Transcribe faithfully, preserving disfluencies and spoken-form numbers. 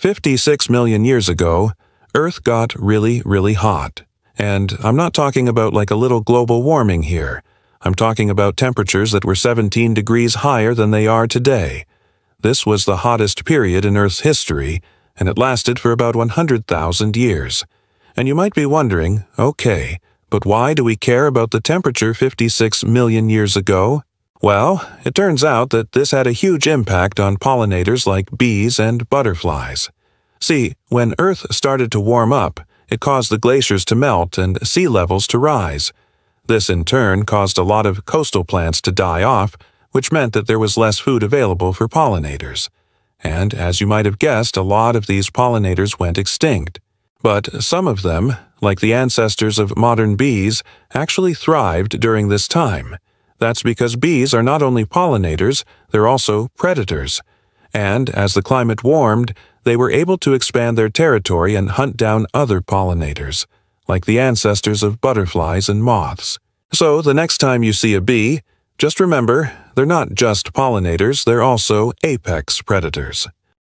fifty-six million years ago, Earth got really, really hot. And I'm not talking about like a little global warming here. I'm talking about temperatures that were seventeen degrees higher than they are today. This was the hottest period in Earth's history, and it lasted for about one hundred thousand years. And you might be wondering, okay, but why do we care about the temperature fifty-six million years ago? Well, it turns out that this had a huge impact on pollinators like bees and butterflies. See, when Earth started to warm up, it caused the glaciers to melt and sea levels to rise. This in turn caused a lot of coastal plants to die off, which meant that there was less food available for pollinators. And as you might have guessed, a lot of these pollinators went extinct. But some of them, like the ancestors of modern bees, actually thrived during this time. That's because bees are not only pollinators, they're also predators. And as the climate warmed, they were able to expand their territory and hunt down other pollinators, like the ancestors of butterflies and moths. So the next time you see a bee, just remember, they're not just pollinators, they're also apex predators.